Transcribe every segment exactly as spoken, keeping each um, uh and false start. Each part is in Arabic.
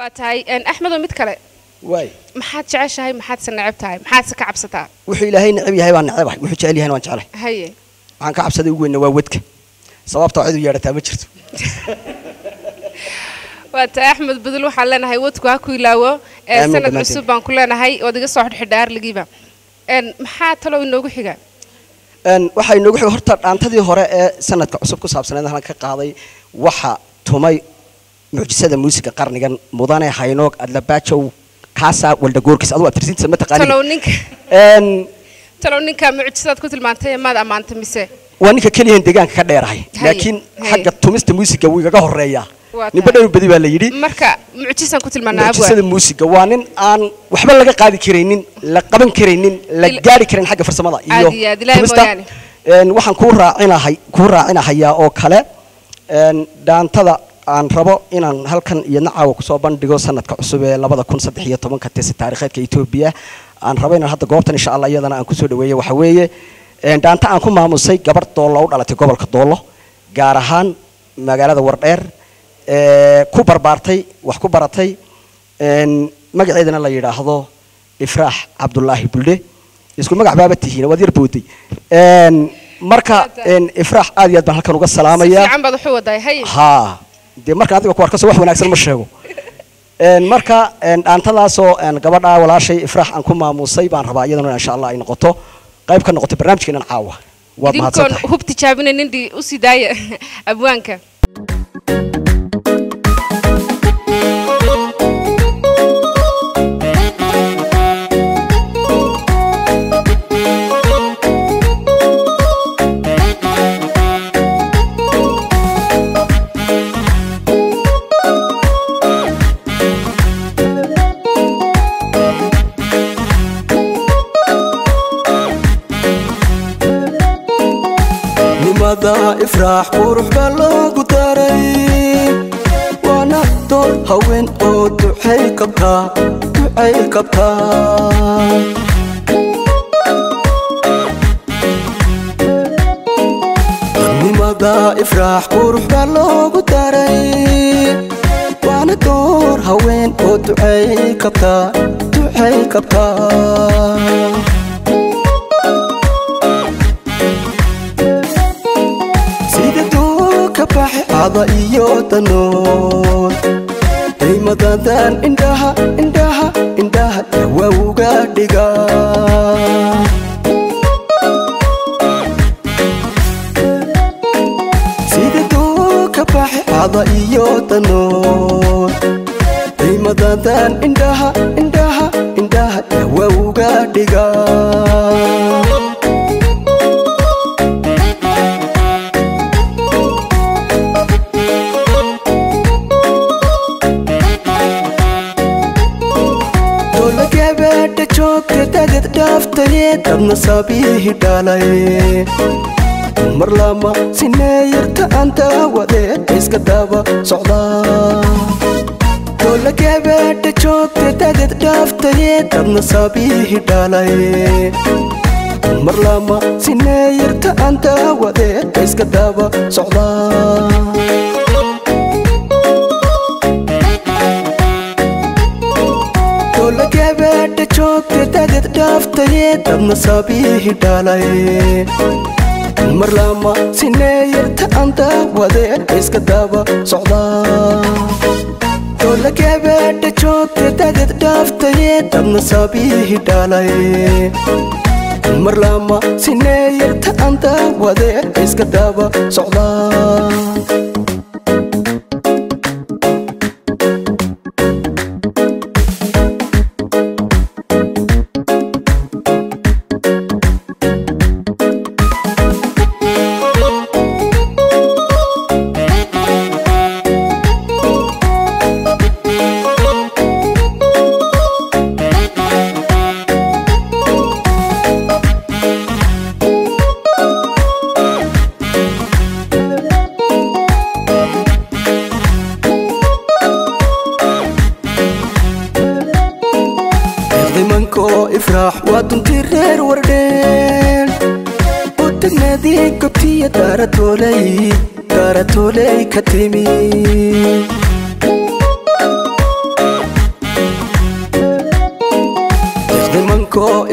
واتاي أن أحمد ومتكلم. واي. ما حد شعش هاي ما حد سنعب تاي ما حد سكعب ستار. وحيل هاي نعبي هاي وانعب واحد محيط عليه هاي وانشعله. هي. عن كعب صدق وين نوودك. صواب تعود ويا رتها بتشرت. واتاي أحمد بدلوا حلنا هاي ودك وهاكو يلاوه سنة السبان كلنا هاي ودق الصحر حدار لجيبه. أن ما حد طلعوا إنه جحجة. أن واحد إنه جح هرت عن تدي هراء سنة كعصب كصاب سنة هلا كقاضي واحد ثماي معجزة الموسيقى قرن مضانة حينوك أدلباتشو كاسا ولد جوركس أدوات ترسين سمت قليل. تلونك. أن. تلونك معجزات كتل مانتي ماذا مانت مسه. وانك كليه دجان كذا يراهي. لكن حاجة تمست الموسيقى ويجاه الريا. نبدأ نبدي بالليلي. مركا معجزة كتل مانابو. معجزة الموسيقى وانن أن وحبل لقى قاعد كرينين لقبن كرينين لجاري كرين حاجة فرصة ماذا. أدي أدي لا يبغاني. أن وحن كورة عنا هاي كورة عنا هيا أو كلا أن دان تلا. عن ربع إن هل كان ينعوا كسبان دقوا سنة كعصب لبعض كون صدقية طبعا كتسي تاريخات كإثيوبيا عن ربع إن هذا قابط إن شاء الله يدنا عن كسر دوية وحوية إن دانت عنكم مع مصي قبر طلعوا على تقابل كطلع جارهان مجال هذا ورقير كبر بارتي وحكوب بارتي إن مجد عيدنا الله يراهضه إفراح عبد الله بلده يسكون مجد بابته هنا ودير بودي إن مركا إن إفراح آدي يدنا هل كانوا السلام يا عم بدو حوا ده هي ها دي مركا عندك وقارك سووا حوالي أكثر من شهو. مركا أنت لا سو قبلنا ولا شيء إفرح أنكم مع مصيبة عن ربع يدنا إن شاء الله ينقطه. قريب كنا نقطة برنامج كنا نعاوه. ديمكن هو بتشابهنا نندي أصيداية أبوانك. إفراح وروح بالوغو داري وانا دور هاوين او دعي كبتا دعي كبتا نمضى إفراح وروح بالوغو داري وانا دور هاوين او دعي كبتا دعي كبتا عضائيو تنور دايما دان اندها اندها اندها يواوغا ديغا سيدة دوكا باحي عضائيو تنور دايما دان اندها اندها اندها يواوغا ديغا تبنا صبيه دالي مرلما سنير تأنت وديت إسكتابا صعدا دولا كبرت شوك تتجد دفتري تبنا صبيه دالي مرلما سنير تأنت وديت إسكتابا صعدا تجد دفتري تبنا صبيه دالي مرلما سنير تأنت وديت إسكتابا صعدا دولا كبرت شوك تجد دفتري تبنا صبيه دالي مرلما سنير تأنت وديت إسكتابا صعدا ترى تولي كتمي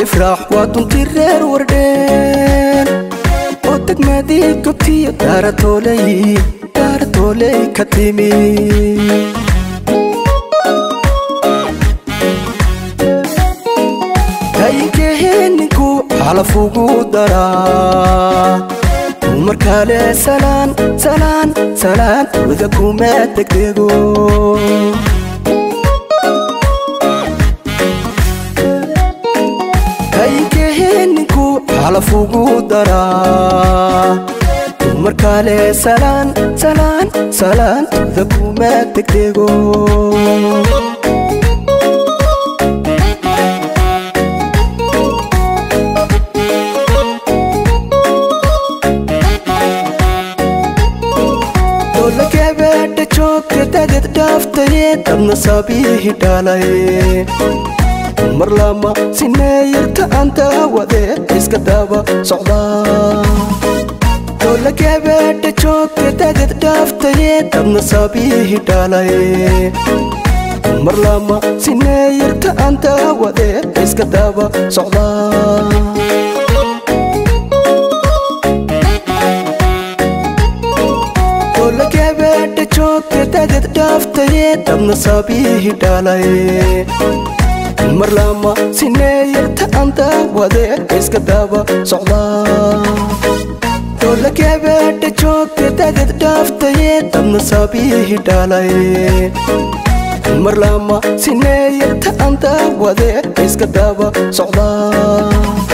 افرح وتنطر وردين قوتك مادي كتير دار تولي دار تولي كتيمي هيكهنكو على فوق الدرا ومركالي سلام سلام سلام وذاكو ما تكتبو هيكهنكو على فوق الدرا ومركالي سلام سلام سلام وذاكو ما تكتبو تم نصابيه دالي عمر لما سنيرت أنت وذيت إسكتابة صعداء دولك يا بيت شوكي تجد دافتي تم نصابيه دالي عمر لما سنيرت أنت وذيت إسكتابة صعداء تجد دافتي تم نصابيه دالي عمر لما سنيرت أنت وذيت إسكتابة صعداء دولك يا بيت شوكي تجد دافتي تم نصابيه دالي عمر لما سنيرت أنت وذيت إسكتابة صعداء.